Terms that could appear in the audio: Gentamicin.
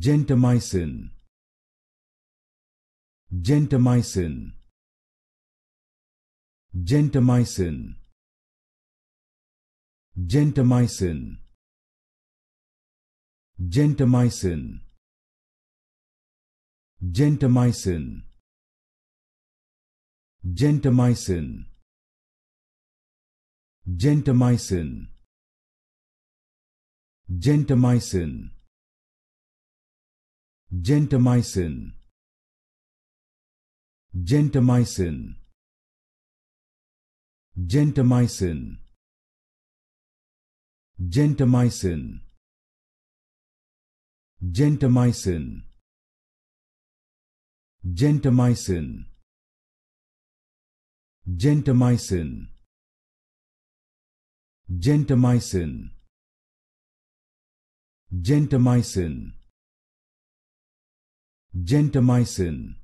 Gentamicin. Gentamicin. Gentamicin. Gentamicin. Gentamicin. Gentamicin. Gentamicin. Gentamicin. Gentamicin. Gentamicin. Gentamicin. Gentamicin. Gentamicin. Gentamicin. Gentamicin. Gentamicin. Gentamicin. Gentamicin. Gentamicin.